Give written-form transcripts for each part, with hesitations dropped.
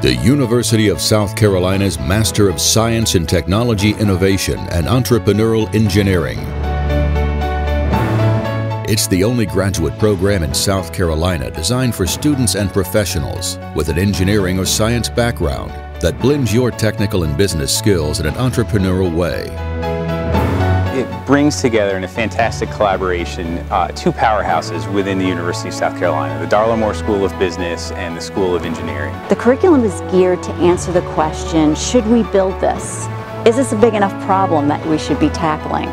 The University of South Carolina's Master of Science in Technology Innovation and Entrepreneurial Engineering. It's the only graduate program in South Carolina designed for students and professionals with an engineering or science background that blends your technical and business skills in an entrepreneurial way. It brings together in a fantastic collaboration two powerhouses within the University of South Carolina, the Darla Moore School of Business and the School of Engineering. The curriculum is geared to answer the question, should we build this? Is this a big enough problem that we should be tackling?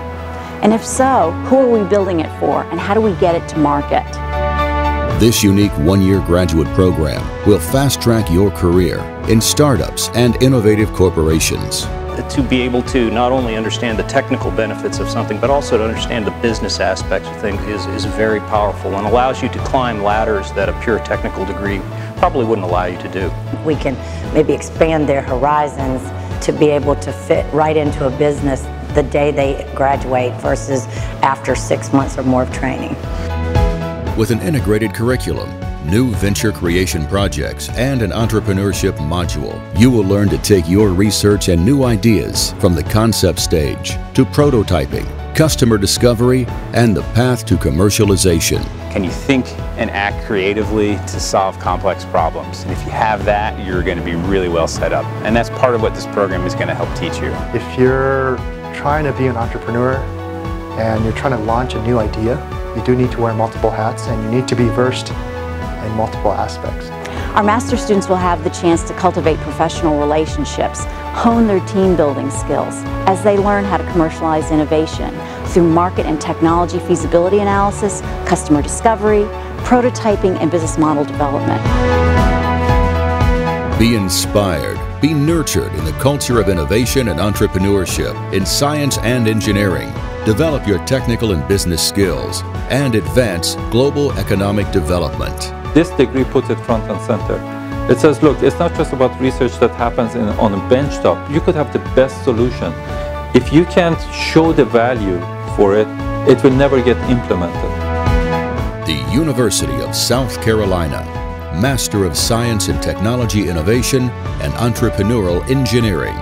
And if so, who are we building it for and how do we get it to market? This unique one-year graduate program will fast-track your career in startups and innovative corporations. To be able to not only understand the technical benefits of something, but also to understand the business aspects of things is very powerful and allows you to climb ladders that a pure technical degree probably wouldn't allow you to do. We can maybe expand their horizons to be able to fit right into a business the day they graduate versus after 6 months or more of training. With an integrated curriculum, new venture creation projects, and an entrepreneurship module, you will learn to take your research and new ideas from the concept stage to prototyping, customer discovery, and the path to commercialization. Can you think and act creatively to solve complex problems? And if you have that, you're going to be really well set up. And that's part of what this program is going to help teach you. If you're trying to be an entrepreneur and you're trying to launch a new idea, you do need to wear multiple hats and you need to be versed in multiple aspects. Our master students will have the chance to cultivate professional relationships, hone their team building skills as they learn how to commercialize innovation through market and technology feasibility analysis, customer discovery, prototyping, and business model development. Be inspired, be nurtured in the culture of innovation and entrepreneurship in science and engineering. Develop your technical and business skills and advance global economic development. This degree puts it front and center. It says, look, it's not just about research that happens on a benchtop. You could have the best solution. If you can't show the value for it, it will never get implemented. The University of South Carolina, Master of Science in Technology Innovation and Entrepreneurial Engineering.